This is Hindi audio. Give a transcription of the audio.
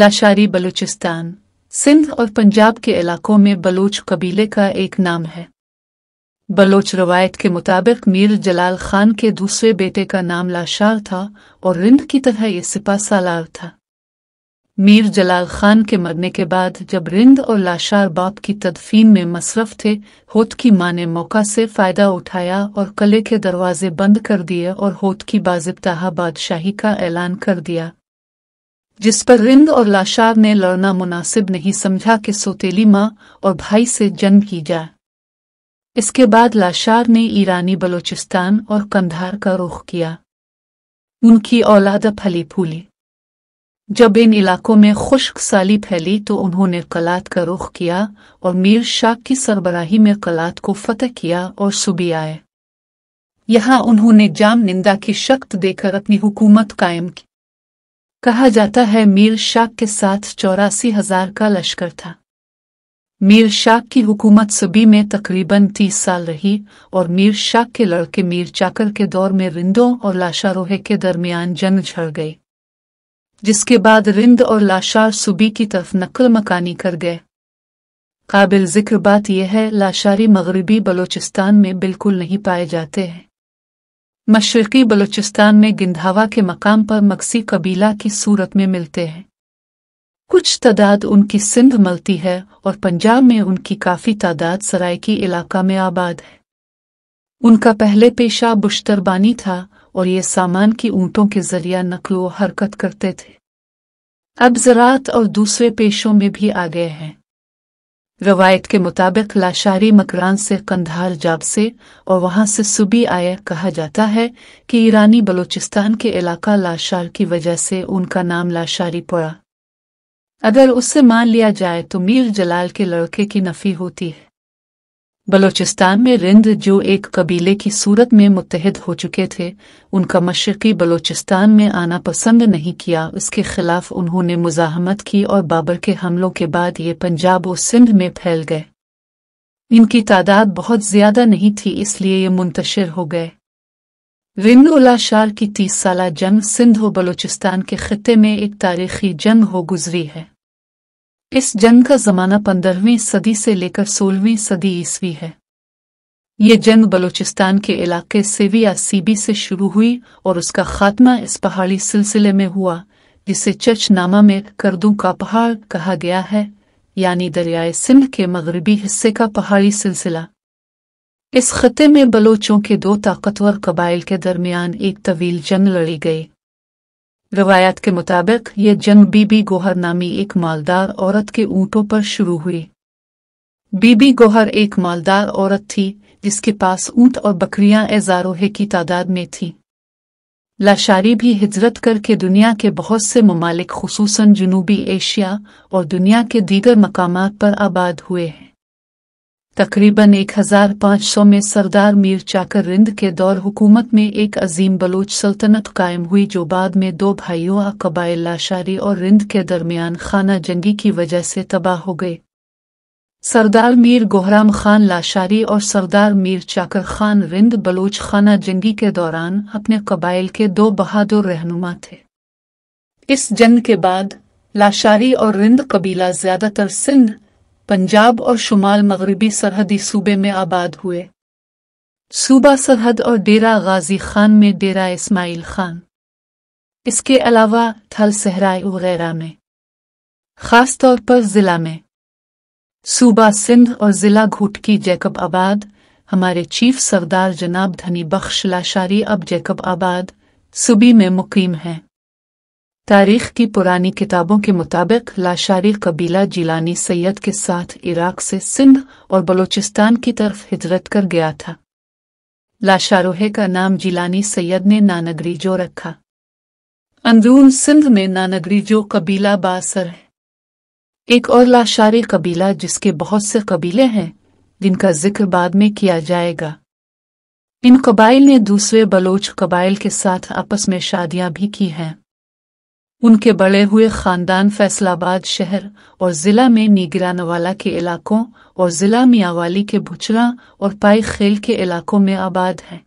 लाशारी बलूचिस्तान, सिंध और पंजाब के इलाकों में बलोच कबीले का एक नाम है। बलोच रवायत के मुताबिक मीर जलाल खान के दूसरे बेटे का नाम लाशार था और रिंद की तरह ये सिपा सालार था। मीर जलाल खान के मरने के बाद जब रिंद और लाशार बाप की तदफीन में मसरफ थे, होत की मां ने मौका से फ़ायदा उठाया और कले के दरवाजे बंद कर दिए और होत की बाज़िब्ताहा बादशाही का ऐलान कर दिया, जिस पर रिंद और लाशार ने लड़ना मुनासिब नहीं समझा कि सोतेली मां और भाई से जंग की जाए। इसके बाद लाशार ने ईरानी बलूचिस्तान और कंधार का रुख किया। उनकी औलाद फली फूली। जब इन इलाकों में खुश्क साली फैली तो उन्होंने कलात का रुख किया और मीर शाह की सरबराही में कलात को फतेह किया और सूबे आए। यहाँ उन्होंने जाम निंदा की शक्त देकर अपनी हुकूमत कायम की। कहा जाता है मीर शाह के साथ 84,000 का लश्कर था। मीर शाह की हुकूमत सभी में तकरीबन 30 साल रही और मीर शाह के लड़के मीर चाकर के दौर में रिंदों और लाशारोहे के दरमियान जंग झड़ गई, जिसके बाद रिंद और लाशार सूबी की तरफ नकल मकानी कर गए। काबिल जिक्र बात यह है लाशारी मगरबी बलूचिस्तान में बिल्कुल नहीं पाए जाते हैं। मशरक़ी बलूचिस्तान में गिंधावा के मकाम पर मक्सी कबीला की सूरत में मिलते हैं। कुछ तादाद उनकी सिंध मिलती है और पंजाब में उनकी काफ़ी तादाद सरायकी इलाका में आबाद है। उनका पहले पेशा बुश्तरबानी था और ये सामान की ऊँटों के जरिया नकलो हरकत करते थे। अब ज़राअत और दूसरे पेशों में भी आ गए हैं। रवायत के मुताबिक लाशारी मकरान से कंधार जाब से और वहाँ से सूबी आए। कहा जाता है कि ईरानी बलूचिस्तान के इलाका लाशार की वजह से उनका नाम लाशारी पड़ा। अगर उससे मान लिया जाए तो मीर जलाल के लड़के की नफ़ी होती है। बलूचिस्तान में रिंद, जो एक कबीले की सूरत में मुत्तहिद हो चुके थे, उनका मशरक़ी बलूचिस्तान में आना पसंद नहीं किया। उसके खिलाफ उन्होंने मुज़ाहमत की और बाबर के हमलों के बाद ये पंजाब और सिंध में फैल गए। इनकी तादाद बहुत ज़्यादा नहीं थी, इसलिए ये मुंतशिर हो गए। रिंद और लाशार की 30 साला जंग सिंध और बलूचिस्तान के खित्ते में एक तारीख़ी जंग हो गुजरी है। इस जंग का ज़माना 15वीं सदी से लेकर 16वीं सदी ईस्वी है। ये जंग बलूचिस्तान के इलाके सेवी से शुरू हुई और उसका खात्मा इस पहाड़ी सिलसिले में हुआ, जिसे चचनामा में करदों का पहाड़ कहा गया है, यानी दरियाए सिंध के मगरबी हिस्से का पहाड़ी सिलसिला। इस खत्े में बलोचों के दो ताकतवर कबाइल के दरमियान एक तवील जंग लड़ी गई। रवायत के मुताबिक ये जंग बीबी गोहर नामी एक मालदार औरत के ऊँटों पर शुरू हुई। बीबी गोहर एक मालदार औरत थी जिसके पास ऊँट और बकरियां हजारों की तादाद में थी। लाशारी भी हिजरत करके दुनिया के बहुत से ममालिक, खुसूसन जुनूबी एशिया और दुनिया के दीगर मकामात पर आबाद हुए हैं। तकरीबन 1500 में सरदार मीर चाकर रिंद के दौर हुकूमत में एक अजीम बलोच सल्तनत कायम हुई, जो बाद में दो भाइयों कबाइल लाशारी और रिंद के दरमियान खाना जंगी की वजह से तबाह हो गए। सरदार मीर गोहराम खान लाशारी और सरदार मीर चाकर खान रिंद बलोच खाना जंगी के दौरान अपने कबाइल के दो बहादुर रहनुमा थे। इस जंग के बाद लाशारी और रिंद कबीला ज़्यादातर सिंध, पंजाब और शुमाल मगरबी सरहदी सूबे में आबाद हुए। सूबा सरहद और डेरा गाजी खान में डेरा इस्माइल खान, इसके अलावा थल सहराई वगैरह में, ख़ास तौर पर ज़िला में, सूबा सिंध और ज़िला घुटकी जैकब आबाद। हमारे चीफ सरदार जनाब धनी बख्श लाशारी अब जैकब आबाद सूबी में मुक़ीम हैं। तारीख़ की पुरानी किताबों के मुताबिक लाशारी कबीला जिलानी सैयद के साथ इराक़ से सिंध और बलूचिस्तान की तरफ हिजरत कर गया था। लाशारोहे का नाम जिलानी सैयद ने नानगरीजो रखा। अंदरून सिंध में नानगरीजो कबीला बासर है। एक और लाशारी कबीला जिसके बहुत से कबीले हैं, जिनका जिक्र बाद में किया जाएगा। इन कबाइल ने दूसरे बलोच कबाइल के साथ आपस में शादियाँ भी की हैं। उनके बड़े हुए ख़ानदान फैसलाबाद शहर और ज़िला में निगरानवाला के इलाकों और ज़िला मियाँवाली के भुचरा और पाई खेल के इलाकों में आबाद हैं।